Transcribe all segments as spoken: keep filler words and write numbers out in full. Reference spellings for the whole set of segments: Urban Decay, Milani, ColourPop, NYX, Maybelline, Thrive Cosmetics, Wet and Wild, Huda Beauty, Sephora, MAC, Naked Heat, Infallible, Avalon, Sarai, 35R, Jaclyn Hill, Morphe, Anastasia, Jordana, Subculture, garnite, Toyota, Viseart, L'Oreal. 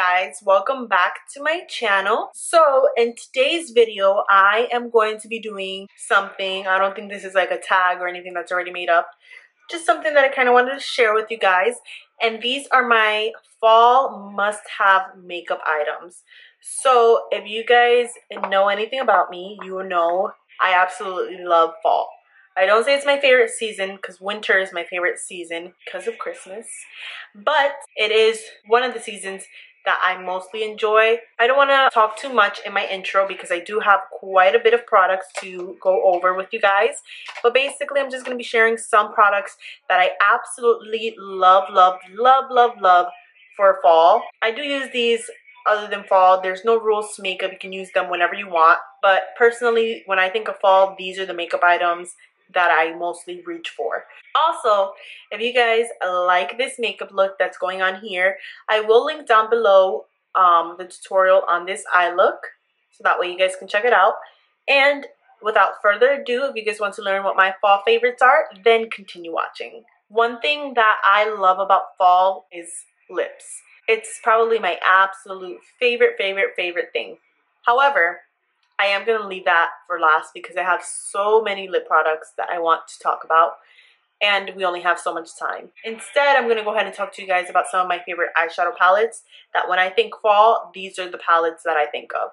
guys, welcome back to my channel. So in today's video, I am going to be doing something. I don't think this is like a tag or anything that's already made up. Just something that I kind of wanted to share with you guys. And these are my fall must-have makeup items. So if you guys know anything about me, you know I absolutely love fall. I don't say it's my favorite season because winter is my favorite season because of Christmas, but it is one of the seasons that I mostly enjoy. I don't want to talk too much in my intro because I do have quite a bit of products to go over with you guys, but basically I'm just going to be sharing some products that I absolutely love, love, love, love, love for fall. I do use these other than fall. There's no rules to makeup. You can use them whenever you want, but personally when I think of fall, these are the makeup items that I mostly reach for. Also, if you guys like this makeup look that's going on here, I will link down below um, the tutorial on this eye look, so that way you guys can check it out. And without further ado, if you guys want to learn what my fall favorites are, then continue watching. One thing that I love about fall is lips. It's probably my absolute favorite, favorite, favorite thing. However, I am going to leave that for last because I have so many lip products that I want to talk about and we only have so much time. Instead, I'm going to go ahead and talk to you guys about some of my favorite eyeshadow palettes that when I think fall, these are the palettes that I think of.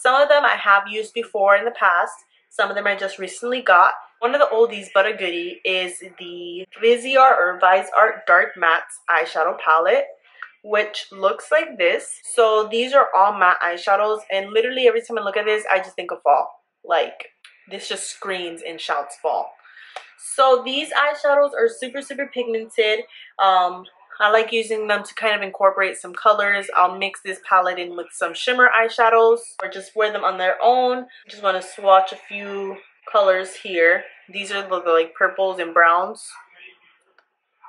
Some of them I have used before in the past. Some of them I just recently got. One of the oldies but a goodie is the Viseart or Viseart Dark Matte eyeshadow palette, which looks like this. So these are all matte eyeshadows, and literally every time I look at this, I just think of fall. Like, this just screams and shouts fall. So these eyeshadows are super, super pigmented. Um, I like using them to kind of incorporate some colors. I'll mix this palette in with some shimmer eyeshadows or just wear them on their own. I just want to swatch a few colors here. These are the, the like purples and browns.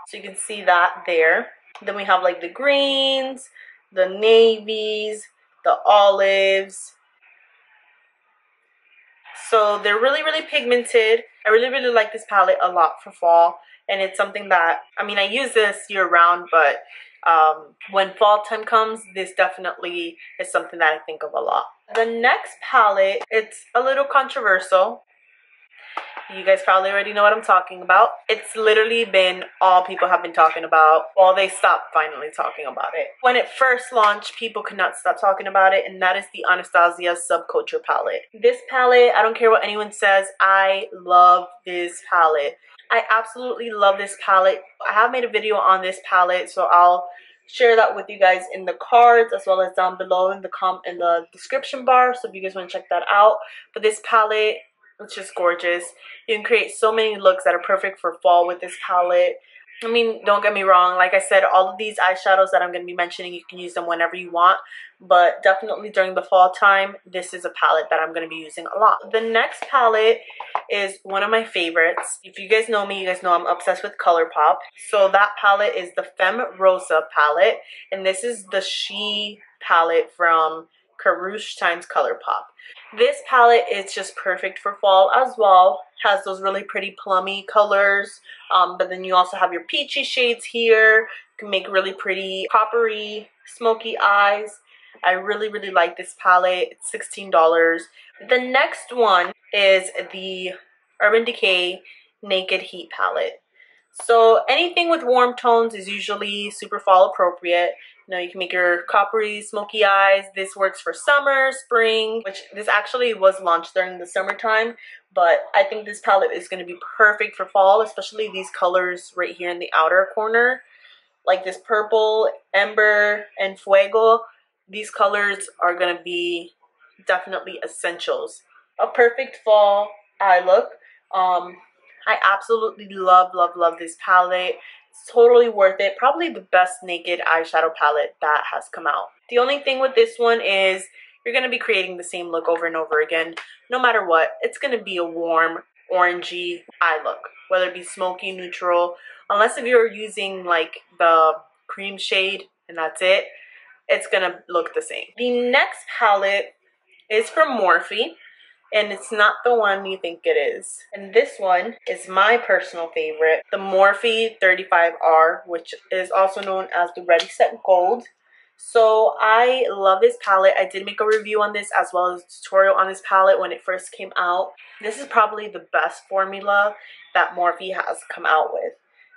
So you can see that there. Then we have like the greens, the navies, the olives. So they're really, really pigmented. I really, really like this palette a lot for fall. And it's something that, I mean, I use this year round, but um, when fall time comes, this definitely is something that I think of a lot. The next palette, it's a little controversial. You guys probably already know what I'm talking about. It's literally been all people have been talking about. Well, they stopped finally talking about it. When it first launched, people could not stop talking about it, and that is the Anastasia Subculture palette. This palette, I don't care what anyone says, I love this palette. I absolutely love this palette. I have made a video on this palette, so I'll share that with you guys in the cards as well as down below in the com in the description bar, so if you guys want to check that out. But this palette, it's just gorgeous. You can create so many looks that are perfect for fall with this palette. I mean, don't get me wrong. Like I said, all of these eyeshadows that I'm going to be mentioning, you can use them whenever you want. But definitely during the fall time, this is a palette that I'm going to be using a lot. The next palette is one of my favorites. If you guys know me, you guys know I'm obsessed with ColourPop. So that palette is the Femme Rosa palette. And this is the She palette from Karouche times ColourPop. This palette is just perfect for fall as well. Has those really pretty plummy colors, um, but then you also have your peachy shades here. You can make really pretty coppery, smoky eyes. I really, really like this palette. It's sixteen dollars. The next one is the Urban Decay Naked Heat palette. So anything with warm tones is usually super fall appropriate. You know, you can make your coppery, smoky eyes. This works for summer, spring, which this actually was launched during the summertime. But I think this palette is going to be perfect for fall, especially these colors right here in the outer corner. Like this purple, ember, and fuego. These colors are going to be definitely essentials. A perfect fall eye look. Um... I absolutely love, love, love this palette. It's totally worth it. Probably the best naked eyeshadow palette that has come out. The only thing with this one is you're going to be creating the same look over and over again. No matter what, it's going to be a warm, orangey eye look. Whether it be smoky, neutral. Unless if you're using like the cream shade and that's it, it's going to look the same. The next palette is from Morphe. And it's not the one you think it is. And this one is my personal favorite, the Morphe thirty-five R, which is also known as the Ready Set Gold. So I love this palette. I did make a review on this as well as a tutorial on this palette when it first came out. This is probably the best formula that Morphe has come out with,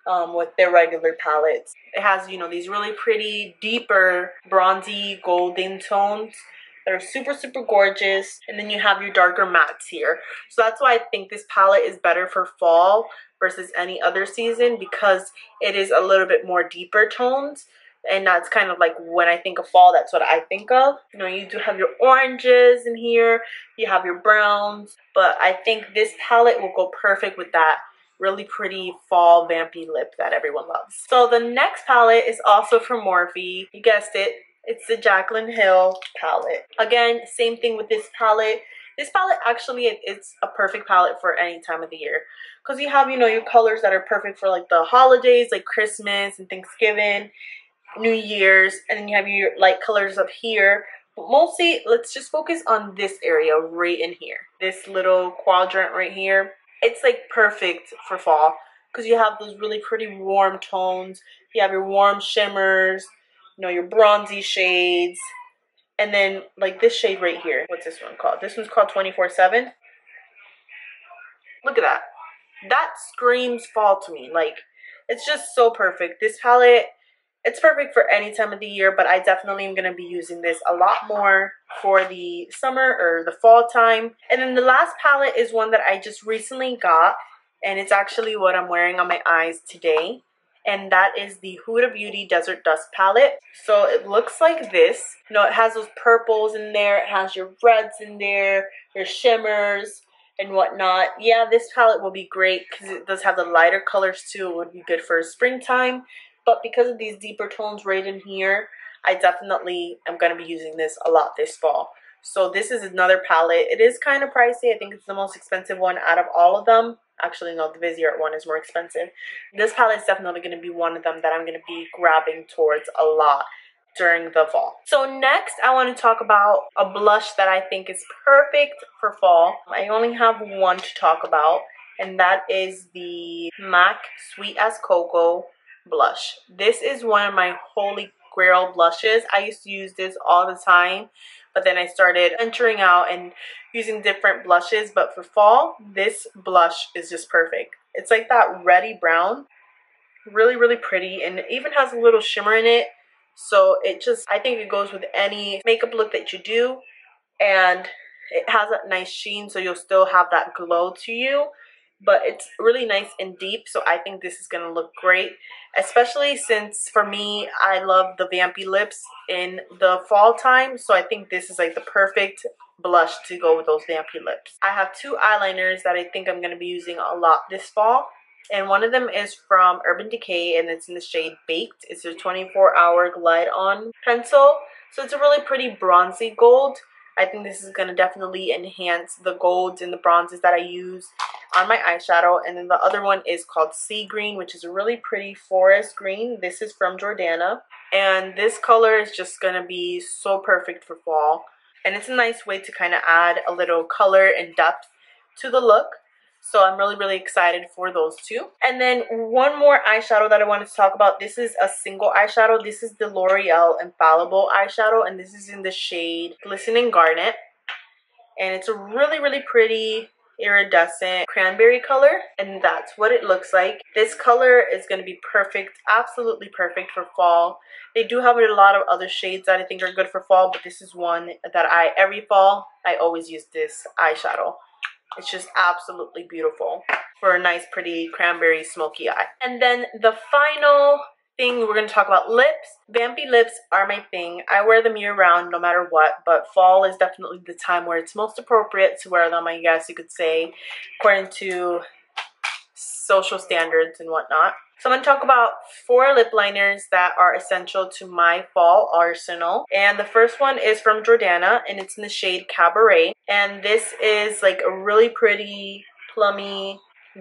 um, with their regular palettes. It has, you know, these really pretty, deeper, bronzy, golden tones. They're super, super gorgeous. And then you have your darker mattes here. So that's why I think this palette is better for fall versus any other season, because it is a little bit more deeper tones. And that's kind of like when I think of fall, that's what I think of. You know, you do have your oranges in here. You have your browns. But I think this palette will go perfect with that really pretty fall vampy lip that everyone loves. So the next palette is also from Morphe. You guessed it. It's the Jaclyn Hill palette. Again, same thing with this palette. This palette actually, it, it's a perfect palette for any time of the year. Because you have, you know, your colors that are perfect for like the holidays, like Christmas and Thanksgiving, New Year's. And then you have your light colors up here. But mostly, let's just focus on this area right in here. This little quadrant right here. It's like perfect for fall. Because you have those really pretty warm tones. You have your warm shimmers. You know, your bronzy shades, and then like this shade right here. What's this one called? This one's called twenty-four seven. Look at that. That screams fall to me. Like, it's just so perfect. This palette, it's perfect for any time of the year, but I definitely am going to be using this a lot more for the summer or the fall time. And then the last palette is one that I just recently got, and it's actually what I'm wearing on my eyes today. And that is the Huda Beauty Desert Dusk palette. So it looks like this. You know, it has those purples in there. It has your reds in there, your shimmers and whatnot. Yeah, this palette will be great because it does have the lighter colors too. It would be good for springtime. But because of these deeper tones right in here, I definitely am going to be using this a lot this fall. So this is another palette. It is kind of pricey. I think it's the most expensive one out of all of them. Actually, no, the Viseart one is more expensive. This palette is definitely going to be one of them that I'm going to be grabbing towards a lot during the fall. So next, I want to talk about a blush that I think is perfect for fall. I only have one to talk about, and that is the MAC Sweet as Cocoa blush. This is one of my holy grail blushes. I used to use this all the time, but then I started venturing out and using different blushes. But for fall, this blush is just perfect. It's like that reddy brown, really, really pretty, and it even has a little shimmer in it. So it just, I think it goes with any makeup look that you do, and it has that nice sheen, so you'll still have that glow to you. But it's really nice and deep, so I think this is going to look great, especially since, for me, I love the vampy lips in the fall time, so I think this is like the perfect blush to go with those vampy lips. I have two eyeliners that I think I'm going to be using a lot this fall, and one of them is from Urban Decay, and it's in the shade Baked. It's a twenty-four hour glide-on pencil, so it's a really pretty bronzy gold. I think this is going to definitely enhance the golds and the bronzes that I use on my eyeshadow. And then the other one is called Sea Green, which is a really pretty forest green. This is from Jordana. And this color is just going to be so perfect for fall. And it's a nice way to kind of add a little color and depth to the look. So I'm really, really excited for those two. And then one more eyeshadow that I wanted to talk about. This is a single eyeshadow. This is the L'Oreal Infallible eyeshadow. And this is in the shade Glistening Garnet. And it's a really, really pretty iridescent cranberry color. And that's what it looks like. This color is going to be perfect. Absolutely perfect for fall. They do have a lot of other shades that I think are good for fall. But this is one that I, every fall, I always use this eyeshadow. It's just absolutely beautiful for a nice, pretty cranberry smoky eye. And then the final thing we're going to talk about, lips. Vampy lips are my thing. I wear them year-round no matter what, but fall is definitely the time where it's most appropriate to wear them, I guess you could say, according to social standards and whatnot. So I'm going to talk about four lip liners that are essential to my fall arsenal. And the first one is from Jordana, and it's in the shade Cabaret. And this is like a really pretty, plummy,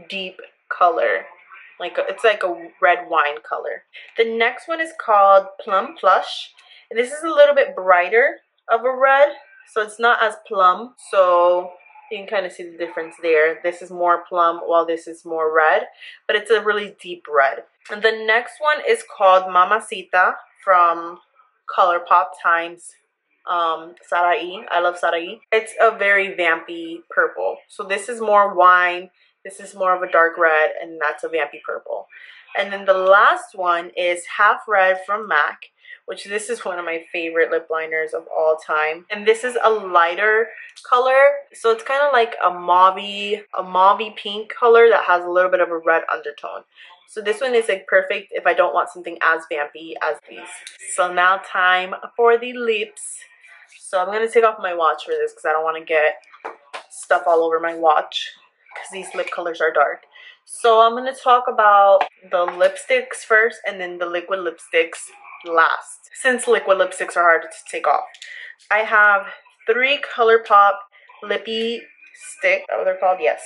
deep color. Like a, it's like a red wine color. The next one is called Plum Plush. And this is a little bit brighter of a red, so it's not as plum. So you can kind of see the difference there. This is more plum while this is more red, but it's a really deep red. And the next one is called Mamacita from ColourPop times um Sarai. I love Sarai. It's a very vampy purple. So this is more wine, this is more of a dark red, and that's a vampy purple. And then the last one is Half Red from MAC, which this is one of my favorite lip liners of all time. And this is a lighter color, so it's kind of like a mauvey, a mauvey pink color that has a little bit of a red undertone. So this one is like perfect if I don't want something as vampy as these. So now time for the lips. So I'm going to take off my watch for this because I don't want to get stuff all over my watch because these lip colors are dark. So I'm going to talk about the lipsticks first and then the liquid lipsticks last, since liquid lipsticks are hard to take off. I have three ColourPop lippy stick, oh, they're called, yes,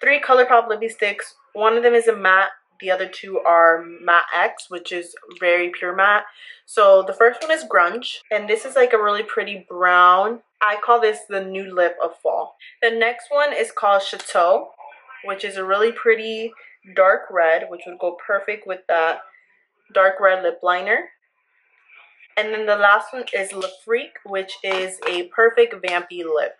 three ColourPop lippy sticks. One of them is a matte, the other two are Matte X, which is very pure matte. So the first one is Grunge, and this is like a really pretty brown. I call this the new lip of fall. The next one is called Chateau, which is a really pretty dark red, which would go perfect with that dark red lip liner. And then the last one is Le Freak, which is a perfect vampy lip.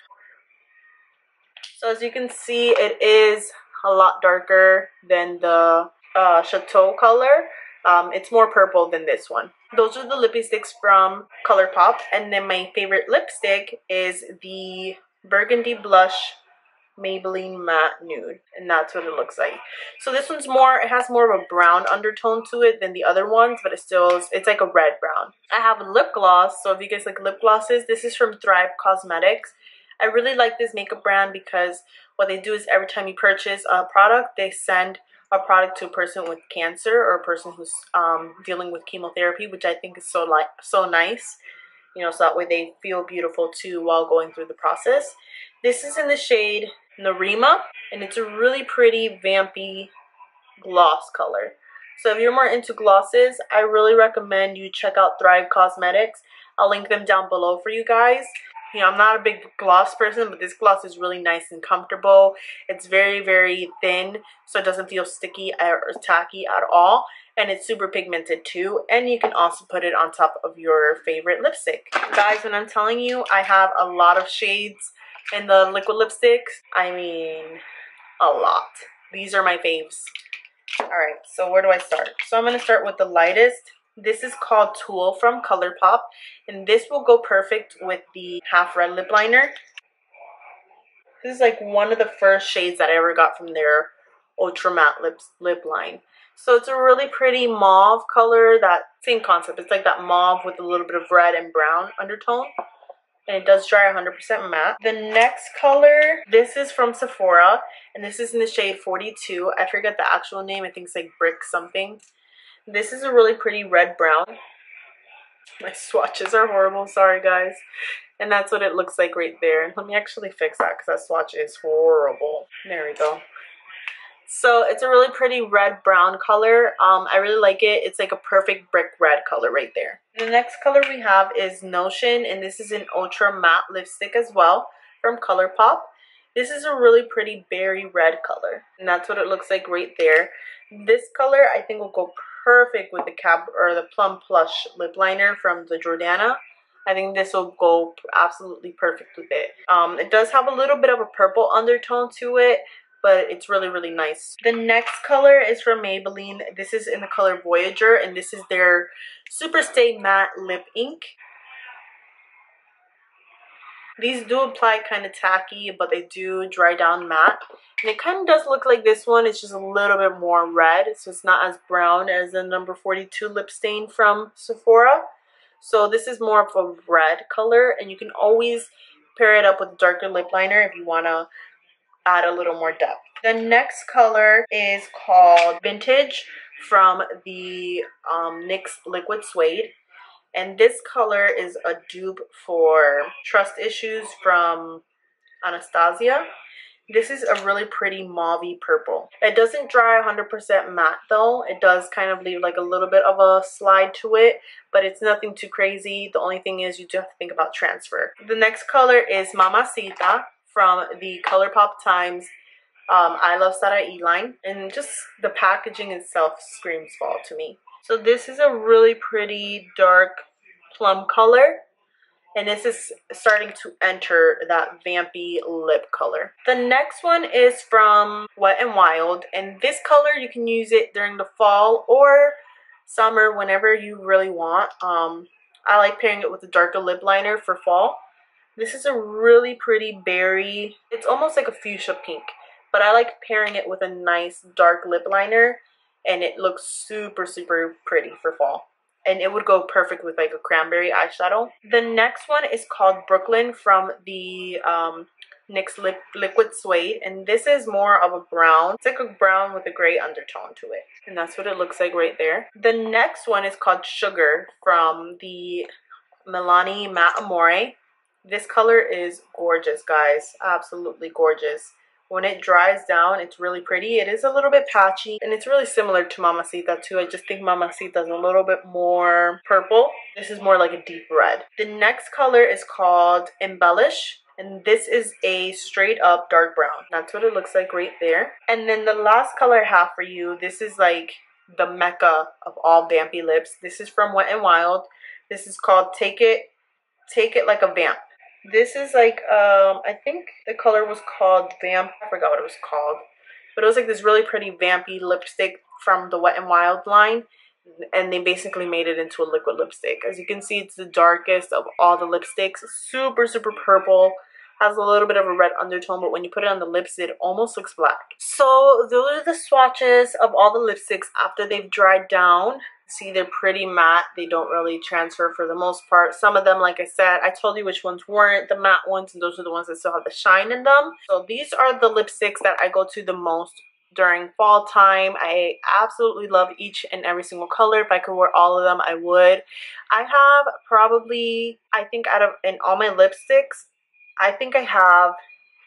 So as you can see, it is a lot darker than the uh, Chateau color. Um, it's more purple than this one. Those are the lippy sticks from ColourPop. And then my favorite lipstick is the Burgundy Blush Maybelline Matte Nude, and that's what it looks like. So this one's more, it has more of a brown undertone to it than the other ones, but it still is, it's like a red brown. I have a lip gloss, so if you guys like lip glosses, this is from Thrive Cosmetics. I really like this makeup brand because what they do is every time you purchase a product, they send a product to a person with cancer or a person who's um, dealing with chemotherapy, which I think is so like so nice. You know, so that way they feel beautiful too while going through the process. This is in the shade Narima, and it's a really pretty vampy gloss color. So if you're more into glosses, I really recommend you check out Thrive Cosmetics. I'll link them down below for you guys. You know, I'm not a big gloss person, but this gloss is really nice and comfortable. It's very, very thin, so it doesn't feel sticky or tacky at all. And it's super pigmented too. And you can also put it on top of your favorite lipstick. Guys, when I'm telling you, I have a lot of shades in the liquid lipsticks. I mean, a lot. These are my faves. All right, so where do I start? So I'm going to start with the lightest. This is called Tulle from ColourPop, and this will go perfect with the Half Red lip liner. This is like one of the first shades that I ever got from their Ultra Matte Lips lip line. So it's a really pretty mauve color, that same concept. It's like that mauve with a little bit of red and brown undertone, and it does dry one hundred percent matte. The next color, this is from Sephora, and this is in the shade forty-two. I forget the actual name. I think it's like Brick something. This is a really pretty red brown. My swatches are horrible, sorry guys. And that's what it looks like right there. Let me actually fix that because that swatch is horrible. There we go. So it's a really pretty red brown color. Um, I really like it. It's like a perfect brick red color right there. The next color we have is Notion, and this is an ultra matte lipstick as well from ColourPop. This is a really pretty berry red color, and that's what it looks like right there. This color I think will go perfect with the cap or the Plum Plush lip liner from the Jordana. I think this will go absolutely perfect with it. Um, it does have a little bit of a purple undertone to it, but it's really, really nice. The next color is from Maybelline. This is in the color Voyager, and this is their Superstay Matte Lip Ink. These do apply kind of tacky, but they do dry down matte. And it kind of does look like this one. It's just a little bit more red, so it's not as brown as the number forty-two lip stain from Sephora. So this is more of a red color, and you can always pair it up with a darker lip liner if you want to add a little more depth. The next color is called Vintage from the um, N Y X Liquid Suede. And this color is a dupe for Trust Issues from Anastasia. This is a really pretty mauvey purple. It doesn't dry one hundred percent matte though. It does kind of leave like a little bit of a slide to it, but it's nothing too crazy. The only thing is you do have to think about transfer. The next color is Mamacita from the ColourPop times um, I Love Sarai line. And just the packaging itself screams fall to me. So this is a really pretty dark plum color. And this is starting to enter that vampy lip color. The next one is from Wet and Wild. And this color, you can use it during the fall or summer, whenever you really want. Um, I like pairing it with a darker lip liner for fall. This is a really pretty berry. It's almost like a fuchsia pink. But I like pairing it with a nice dark lip liner. And it looks super, super pretty for fall. And it would go perfect with like a cranberry eyeshadow. The next one is called Brooklyn from the um, N Y X Lip Liquid Suede. And this is more of a brown. It's like a brown with a gray undertone to it. And that's what it looks like right there. The next one is called Sugar from the Milani Matte Amore. This color is gorgeous, guys. Absolutely gorgeous. When it dries down, it's really pretty. It is a little bit patchy, and it's really similar to Mamacita too. I just think Mamacita is a little bit more purple. This is more like a deep red. The next color is called Embellish, and this is a straight up dark brown. That's what it looks like right there. And then the last color I have for you, this is like the mecca of all vampy lips. This is from Wet n Wild. This is called Take It, Take It Like a Vamp. This is like, um, I think the color was called Vamp. I forgot what it was called. But it was like this really pretty vampy lipstick from the Wet n Wild line. And they basically made it into a liquid lipstick. As you can see, it's the darkest of all the lipsticks. Super, super purple. Has a little bit of a red undertone, but when you put it on the lips, it almost looks black. So those are the swatches of all the lipsticks after they've dried down. See, they're pretty matte. They don't really transfer for the most part. Some of them, like I said, I told you which ones weren't the matte ones, and those are the ones that still have the shine in them. So these are the lipsticks that I go to the most during fall time. I absolutely love each and every single color. If I could wear all of them, I would. I have probably, I think out of in all my lipsticks, I think I have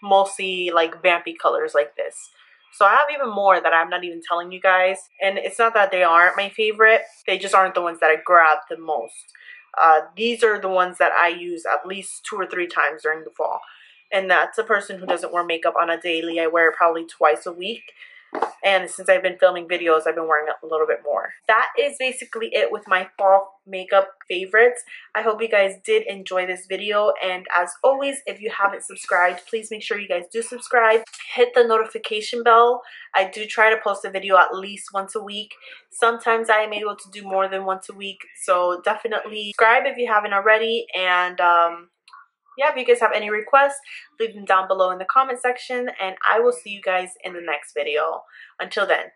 mostly like vampy colors like this. So I have even more that I'm not even telling you guys. And it's not that they aren't my favorite. They just aren't the ones that I grab the most. Uh, these are the ones that I use at least two or three times during the fall. And that's a person who doesn't wear makeup on a daily. I wear it probably twice a week. And since I've been filming videos, I've been wearing it a little bit more. That is basically it with my fall makeup favorites. I hope you guys did enjoy this video. And as always, if you haven't subscribed, please make sure you guys do subscribe. Hit the notification bell. I do try to post a video at least once a week. Sometimes I am able to do more than once a week. So definitely subscribe if you haven't already. And um, yeah, if you guys have any requests, leave them down below in the comment section, and I will see you guys in the next video. Until then.